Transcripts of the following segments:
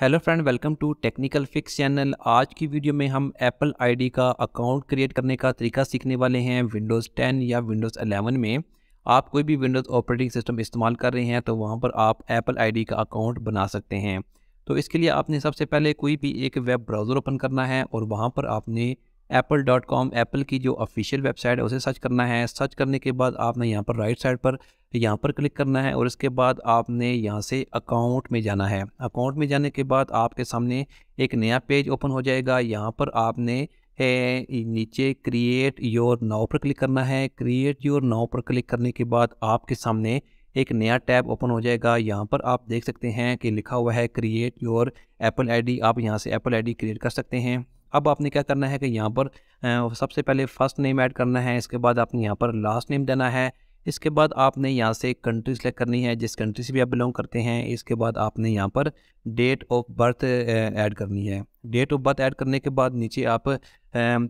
Hello friend, welcome to technical fix channel. आज की video में हम एप्पल आईडी का अकाउंट क्रिएट करने का तरीका सीखने वाले हैं। विंडोज़ 10 या विंडोज़ 11 में आप कोई भी विंडोज़ ऑपरेटिंग सिस्टम इस्तेमाल कर रहे हैं तो वहां पर आप एप्पल आईडी का अकाउंट बना सकते हैं। तो इसके लिए आपने सबसे पहले कोई भी एक वेब ब्राउज़र ओपन करना है और वहाँ पर आपने apple.com, एप्पल की जो ऑफिशियल वेबसाइट है उसे सर्च करना है। सर्च करने के बाद आपने यहाँ पर राइट साइड पर यहाँ पर क्लिक करना है और इसके बाद आपने यहाँ से अकाउंट में जाना है। अकाउंट में जाने के बाद आपके सामने एक नया पेज ओपन हो जाएगा। यहाँ पर आपने नीचे क्रिएट योर नाउ पर क्लिक करना है। क्रिएट योर नाउ पर क्लिक करने के बाद आपके सामने एक नया टैब ओपन हो जाएगा। यहाँ पर आप देख सकते हैं कि लिखा हुआ है create your Apple I D. आप यहाँ से एप्पल आई डी क्रिएट कर सकते हैं। अब आपने क्या करना है कि यहाँ पर सबसे पहले फ़र्स्ट नेम ऐड करना है। इसके बाद आपने यहाँ पर लास्ट नेम देना है। इसके बाद आपने यहाँ से कंट्री सेलेक्ट करनी है जिस कंट्री से भी आप बिलोंग करते हैं। इसके बाद आपने यहाँ पर डेट ऑफ बर्थ ऐड करनी है। डेट ऑफ बर्थ ऐड करने के बाद नीचे आप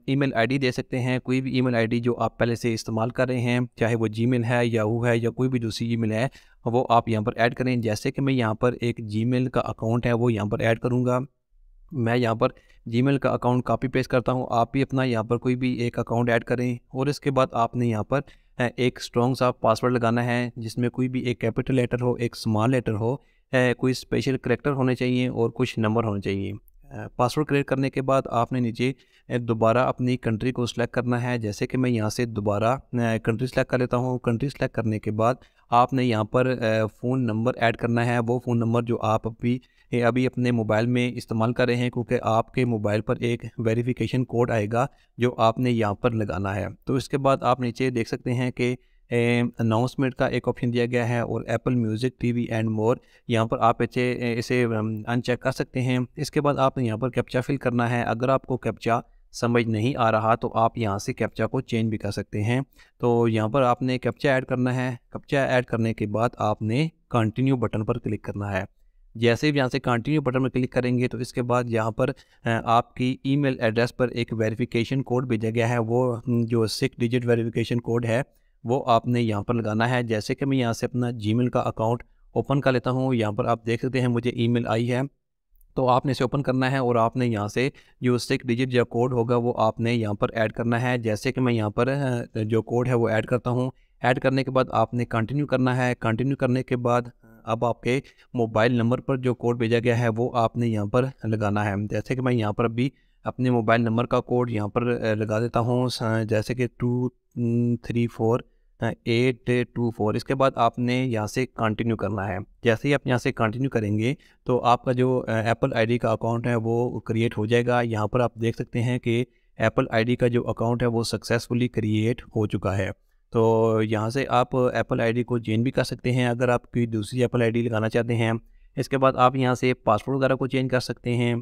ईमेल आईडी दे सकते हैं। कोई भी ईमेल आईडी जो आप पहले से इस्तेमाल कर रहे हैं, चाहे वो जीमेल है, याहू है या कोई भी दूसरी ईमेल है, वो आप यहाँ पर ऐड करें। जैसे कि मैं यहाँ पर एक जीमेल का अकाउंट है वो यहाँ पर ऐड करूँगा। मैं यहाँ पर जीमेल का अकाउंट कॉपी पेस्ट करता हूँ। आप भी अपना यहाँ पर कोई भी एक अकाउंट ऐड करें। और इसके बाद आपने यहाँ पर एक स्ट्रॉन्ग सा पासवर्ड लगाना है जिसमें कोई भी एक कैपिटल लेटर हो, एक स्मॉल लेटर हो, कोई स्पेशल करैक्टर होने चाहिए और कुछ नंबर होने चाहिए। पासवर्ड क्रिएट करने के बाद आपने नीचे दोबारा अपनी कंट्री को सिलेक्ट करना है। जैसे कि मैं यहाँ से दोबारा कंट्री सेलेक्ट कर लेता हूँ। कंट्री सेलेक्ट करने के बाद आपने यहाँ पर फ़ोन नंबर ऐड करना है, वो फ़ोन नंबर जो आप अभी अपने मोबाइल में इस्तेमाल कर रहे हैं, क्योंकि आपके मोबाइल पर एक वेरिफिकेशन कोड आएगा जो आपने यहाँ पर लगाना है। तो इसके बाद आप नीचे देख सकते हैं कि अनाउंसमेंट का एक ऑप्शन दिया गया है और Apple music, TV and more, यहाँ पर आप इसे अनचेक कर सकते हैं। इसके बाद आपने यहाँ पर कैप्चा फिल करना है। अगर आपको कैप्चा समझ नहीं आ रहा तो आप यहाँ से कैप्चा को चेंज भी कर सकते हैं। तो यहाँ पर आपने कैप्चा ऐड करना है। कैप्चा ऐड करने के बाद आपने कंटिन्यू बटन पर क्लिक करना है। जैसे ही यहाँ से कंटिन्यू बटन पर क्लिक करेंगे तो इसके बाद यहाँ पर आपकी ईमेल एड्रेस पर एक वेरिफिकेशन कोड भेजा गया है। वो जो 6 डिजिट वेरिफिकेशन कोड है वो आपने यहाँ पर लगाना है। जैसे कि मैं यहाँ से अपना जीमेल का अकाउंट ओपन कर लेता हूँ। यहाँ पर आप देख सकते हैं मुझे ईमेल आई है, तो आपने इसे ओपन करना है और आपने यहाँ से जो 6 डिजिट जो कोड होगा वो आपने यहाँ पर ऐड करना है। जैसे कि मैं यहाँ पर जो कोड है वो ऐड करता हूँ। ऐड करने के बाद आपने कंटिन्यू करना है। कंटिन्यू करने के बाद अब आपके मोबाइल नंबर पर जो कोड भेजा गया है वो आपने यहाँ पर लगाना है। जैसे कि मैं यहाँ पर अभी अपने मोबाइल नंबर का कोड यहाँ पर लगा देता हूँ, जैसे कि 234824। इसके बाद आपने यहाँ से कंटिन्यू करना है। जैसे ही आप यहाँ से कंटिन्यू करेंगे तो आपका जो एप्पल आईडी का अकाउंट है वो क्रिएट हो जाएगा। यहाँ पर आप देख सकते हैं कि एप्पल आईडी का जो अकाउंट है वो सक्सेसफुली क्रिएट हो चुका है। तो यहाँ से आप एप्पल आईडी को चेंज भी कर सकते हैं अगर आप कोई दूसरी एप्पल आईडी लगाना चाहते हैं। इसके बाद आप यहाँ से पासवर्ड वगैरह को चेंज कर सकते हैं।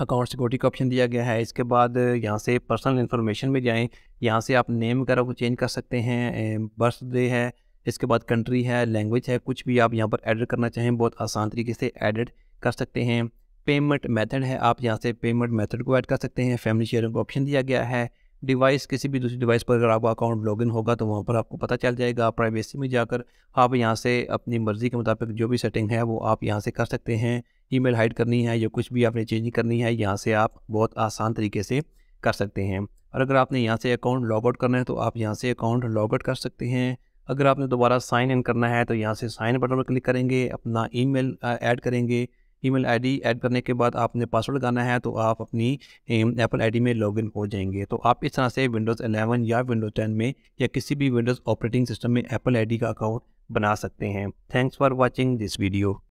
अकाउंट सिक्योरिटी का ऑप्शन दिया गया है। इसके बाद यहाँ से पर्सनल इन्फॉर्मेशन में जाएं। यहाँ से आप नेम वगैरह को चेंज कर सकते हैं। बर्थडे है, इसके बाद कंट्री है, लैंग्वेज है, कुछ भी आप यहाँ पर एडिट करना चाहें बहुत आसान तरीके से एडिट कर सकते हैं। पेमेंट मेथड है, आप यहाँ से पेमेंट मेथड को ऐड कर सकते हैं। फैमिली शेयरिंग का ऑप्शन दिया गया है। डिवाइस, किसी भी दूसरी डिवाइस पर अगर आपका अकाउंट लॉगिन होगा तो वहाँ पर आपको पता चल जाएगा। प्राइवेसी में जाकर आप यहाँ से अपनी मर्ज़ी के मुताबिक जो भी सेटिंग है वो आप यहाँ से कर सकते हैं। ईमेल हाइड करनी है या कुछ भी आपने चेंज करनी है, यहाँ से आप बहुत आसान तरीके से कर सकते हैं। और अगर आपने यहाँ से अकाउंट लॉग आउट करना है तो आप यहाँ से अकाउंट लॉग आउट कर सकते हैं। अगर आपने दोबारा साइन इन करना है तो यहाँ से साइन बटन पर क्लिक करेंगे, अपना ईमेल ऐड करेंगे। ईमेल आईडी ऐड करने के बाद आपने पासवर्ड लगाना है तो आप अपनी एप्पल आईडी में लॉगिन हो जाएंगे। तो आप इस तरह से विंडोज़ 11 या विंडोज़ 10 में या किसी भी विंडोज़ ऑपरेटिंग सिस्टम में एप्पल आईडी का अकाउंट बना सकते हैं। Thanks for watching this video.